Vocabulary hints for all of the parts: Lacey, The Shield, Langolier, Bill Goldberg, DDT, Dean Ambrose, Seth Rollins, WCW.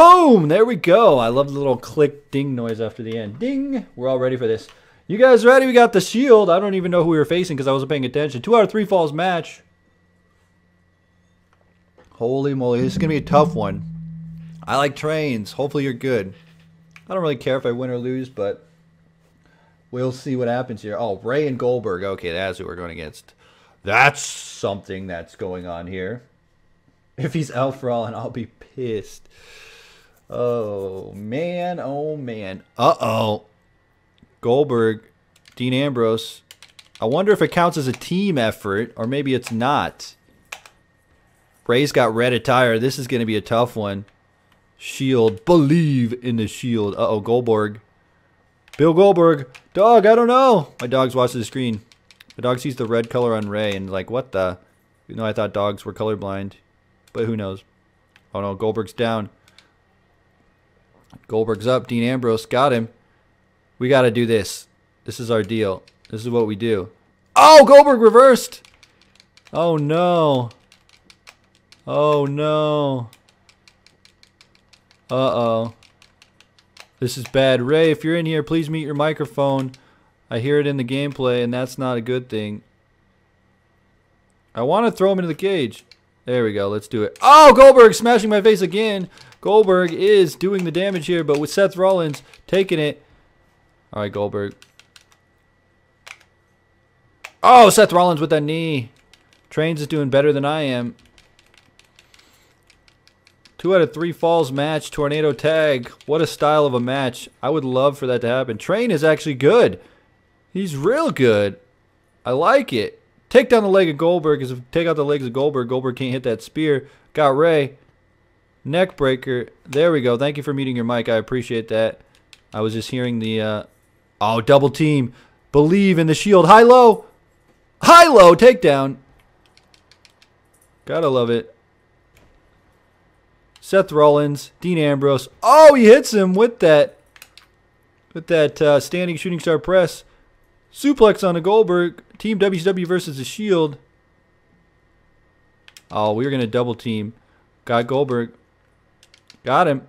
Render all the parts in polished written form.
Boom! There we go. I love the little click ding noise after the end. Ding! We're all ready for this. You guys ready? We got the Shield. I don't even know who we were facing because I wasn't paying attention. 2 out of 3 falls match. Holy moly. This is going to be a tough one. I like trains. Hopefully you're good. I don't really care if I win or lose, but we'll see what happens here. Oh, Rey and Goldberg. Okay, that's who we're going against. That's something that's going on here. If he's out for all, and I'll be pissed. Oh, man. Oh, man. Uh-oh. Goldberg, Dean Ambrose. I wonder if it counts as a team effort, or maybe it's not. Rey's got red attire. This is going to be a tough one. Shield. Believe in the Shield. Uh-oh, Goldberg. Bill Goldberg. Dog, I don't know. My dog's watching the screen. My dog sees the red color on Rey and like, what the? You know, I thought dogs were colorblind, but who knows? Oh, no, Goldberg's down. Goldberg's up. Dean Ambrose got him. We got to do this. This is our deal. This is what we do. Oh, Goldberg reversed. Oh, no. Oh, no. Uh-oh. This is bad. Rey, if you're in here, please mute your microphone. I hear it in the gameplay, and that's not a good thing. I want to throw him into the cage. There we go. Let's do it. Oh, Goldberg smashing my face again. Goldberg is doing the damage here, but with Seth Rollins taking it. All right, Goldberg. Oh, Seth Rollins with that knee. Trains is doing better than I am. 2 out of 3 falls match. Tornado tag. What a style of a match. I would love for that to happen. Train is actually good. He's real good. I like it. Take down the leg of Goldberg. Because if you take out the legs of Goldberg, Goldberg can't hit that spear. Got Rey. Neck breaker. There we go. Thank you for muting your mic. I appreciate that. I was just hearing the... Oh, double team. Believe in the Shield. High-low. High-low takedown. Gotta love it. Seth Rollins. Dean Ambrose. Oh, he hits him with that. With that standing shooting star press. Suplex on a Goldberg. Team WCW versus the Shield. Oh, we were going to double team. Got Goldberg. Got him.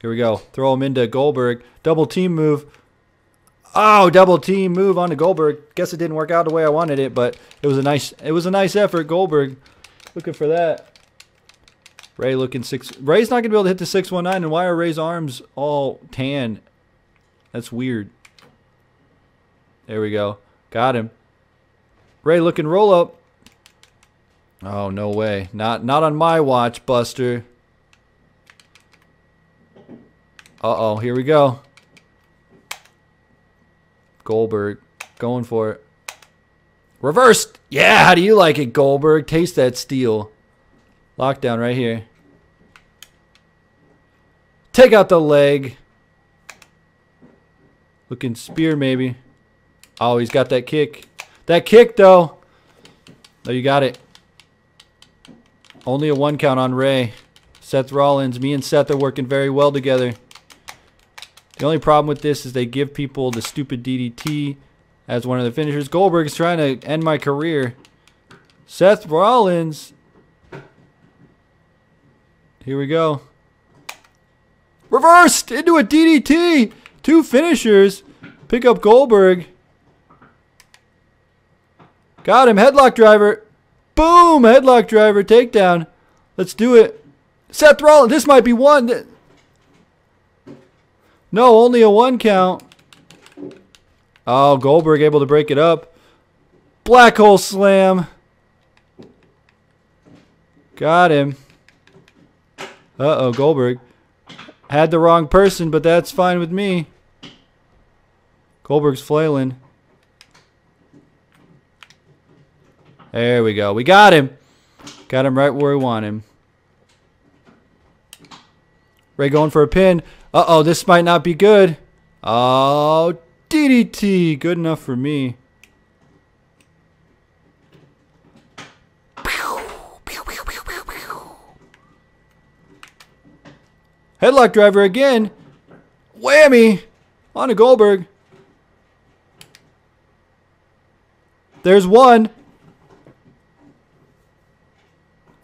Here we go. Throw him into Goldberg. Double team move. Oh, double team move onto Goldberg. Guess it didn't work out the way I wanted it, but it was a nice effort. Goldberg looking for that. Rey looking six. Rey's not gonna be able to hit the 619, and why are Rey's arms all tan? That's weird. There we go. Got him. Rey looking roll up. Oh, no way. Not on my watch, Buster. Uh-oh, here we go. Goldberg going for it. Reversed. Yeah, how do you like it, Goldberg? Taste that steel. Lockdown right here. Take out the leg. Looking spear maybe. Oh, he's got that kick. That kick, though. Oh, you got it. Only a 1 count on Rey. Seth Rollins. Me and Seth are working very well together. The only problem with this is they give people the stupid DDT as one of the finishers. Goldberg's trying to end my career. Seth Rollins. Here we go. Reversed into a DDT. 2 finishers. Pick up Goldberg. Got him. Headlock driver. Boom. Headlock driver. Takedown. Let's do it. Seth Rollins. This might be one. No, only a 1 count. Oh, Goldberg able to break it up. Black hole slam. Got him. Uh-oh, Goldberg. Had the wrong person, but that's fine with me. Goldberg's flailing. There we go. We got him. Got him right where we want him. Rey going for a pin. Uh-oh, this might not be good. Oh, DDT. Good enough for me. Headlock driver again. Whammy. On to Goldberg. There's one.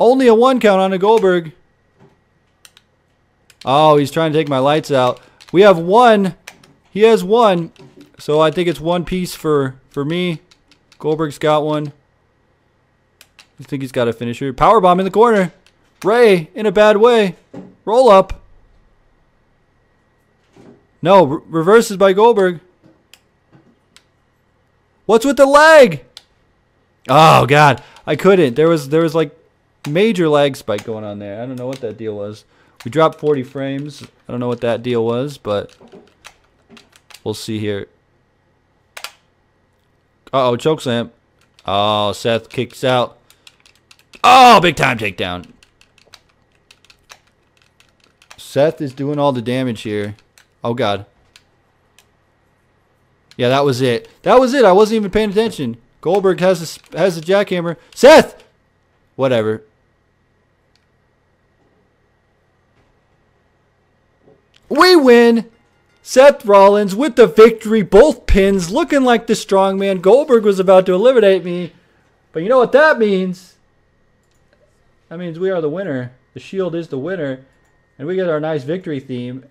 Only a 1 count on a Goldberg. Oh, he's trying to take my lights out. We have one. He has one. So I think it's one piece for me. Goldberg's got one. I think he's got a finisher. Powerbomb in the corner. Rey in a bad way. Roll up. No, reverses by Goldberg. What's with the lag? Oh God, I couldn't. There was like major lag spike going on there. I don't know what that deal was. We dropped 40 frames. I don't know what that deal was, but we'll see here. Uh-oh, chokeslam. Oh, Seth kicks out. Oh, big time takedown. Seth is doing all the damage here. Oh, God. Yeah, that was it. That was it. I wasn't even paying attention. Goldberg has a jackhammer. Seth! Whatever. We win! Seth Rollins with the victory. Both pins looking like the strongman. Goldberg was about to eliminate me. But you know what that means? That means we are the winner. The Shield is the winner. And we get our nice victory theme.